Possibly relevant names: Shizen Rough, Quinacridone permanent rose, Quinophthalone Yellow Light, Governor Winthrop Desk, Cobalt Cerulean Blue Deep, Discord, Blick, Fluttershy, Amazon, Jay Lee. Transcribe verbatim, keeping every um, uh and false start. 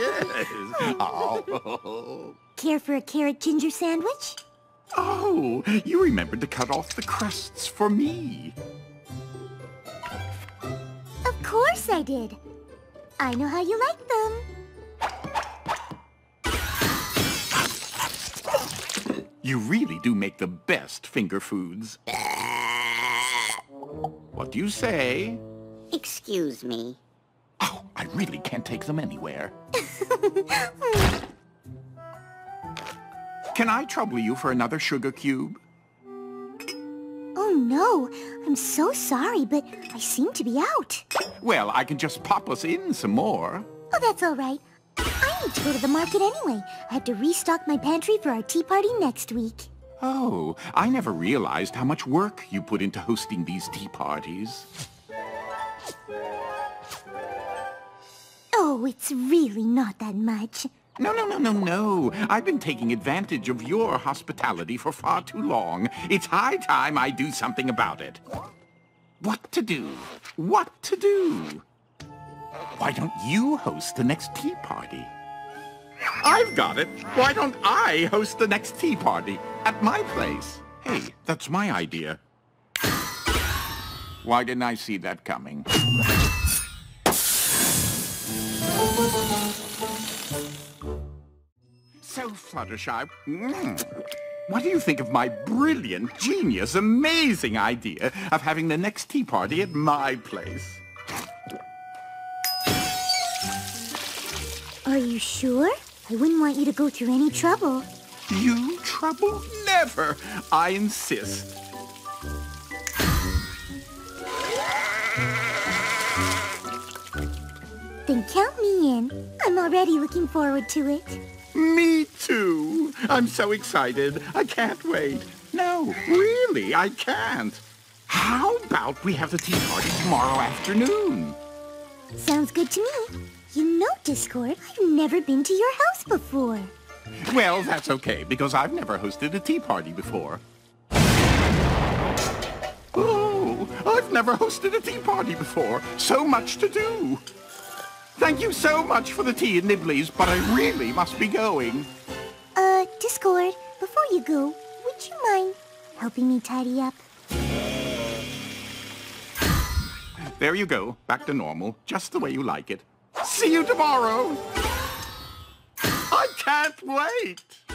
Yes. Oh. Care for a carrot ginger sandwich? Oh, you remembered to cut off the crusts for me. Of course I did. I know how you like them. You really do make the best finger foods. What do you say? Excuse me. Oh, I really can't take them anywhere. Can I trouble you for another sugar cube? Oh, no. I'm so sorry, but I seem to be out. Well, I can just pop us in some more. Oh, that's all right. I need to go to the market anyway. I have to restock my pantry for our tea party next week. Oh, I never realized how much work you put into hosting these tea parties. Oh, it's really not that much. No, no, no, no, no. I've been taking advantage of your hospitality for far too long. It's high time I do something about it. What to do? What to do? Why don't you host the next tea party? I've got it. Why don't I host the next tea party at my place? Hey, that's my idea. Why didn't I see that coming? So, Fluttershy, what do you think of my brilliant, genius, amazing idea of having the next tea party at my place? Are you sure? I wouldn't want you to go through any trouble. You trouble? Never! I insist. Then count me in. I'm already looking forward to it. Me too. I'm so excited. I can't wait. No, really, I can't. How about we have the tea party tomorrow afternoon? Sounds good to me. You know, Discord, I've never been to your house before. Well, that's okay, because I've never hosted a tea party before. Oh, I've never hosted a tea party before. So much to do. Thank you so much for the tea and nibblies, but I really must be going. Uh, Discord, before you go, would you mind helping me tidy up? There you go, back to normal, just the way you like it. See you tomorrow! I can't wait!